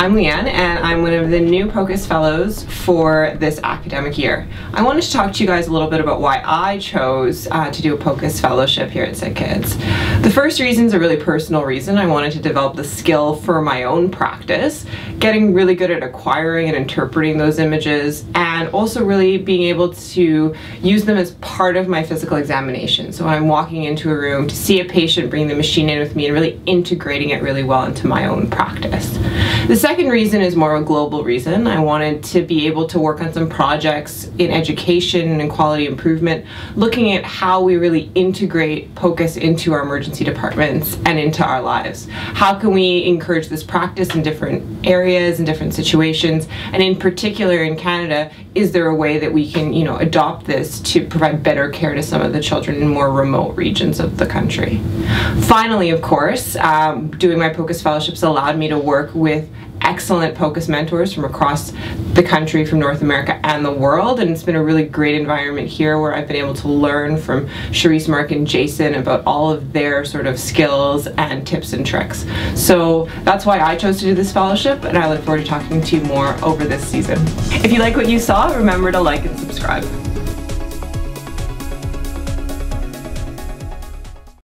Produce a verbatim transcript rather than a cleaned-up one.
I'm Leanne, and I'm one of the new POCUS Fellows for this academic year. I wanted to talk to you guys a little bit about why I chose uh, to do a POCUS Fellowship here at SickKids. The first reason is a really personal reason. I wanted to develop the skill for my own practice, getting really good at acquiring and interpreting those images, and also really being able to use them as part of my physical examination. So when I'm walking into a room to see a patient, bring the machine in with me and really integrating it really well into my own practice. The second reason is more of a global reason. I wanted to be able to work on some projects in education and quality improvement, looking at how we really integrate POCUS into our emergency departments and into our lives. How can we encourage this practice in different areas and different situations? And in particular in Canada, is there a way that we can, you know, adopt this to provide better care to some of the children in more remote regions of the country? Finally, of course, um, doing my POCUS Fellowships allowed me to work with excellent POCUS mentors from across the country, from North America and the world, and it's been a really great environment here where I've been able to learn from Charisse, Mark and Jason about all of their sort of skills and tips and tricks. So that's why I chose to do this fellowship, and I look forward to talking to you more over this season. If you like what you saw, remember to like and subscribe.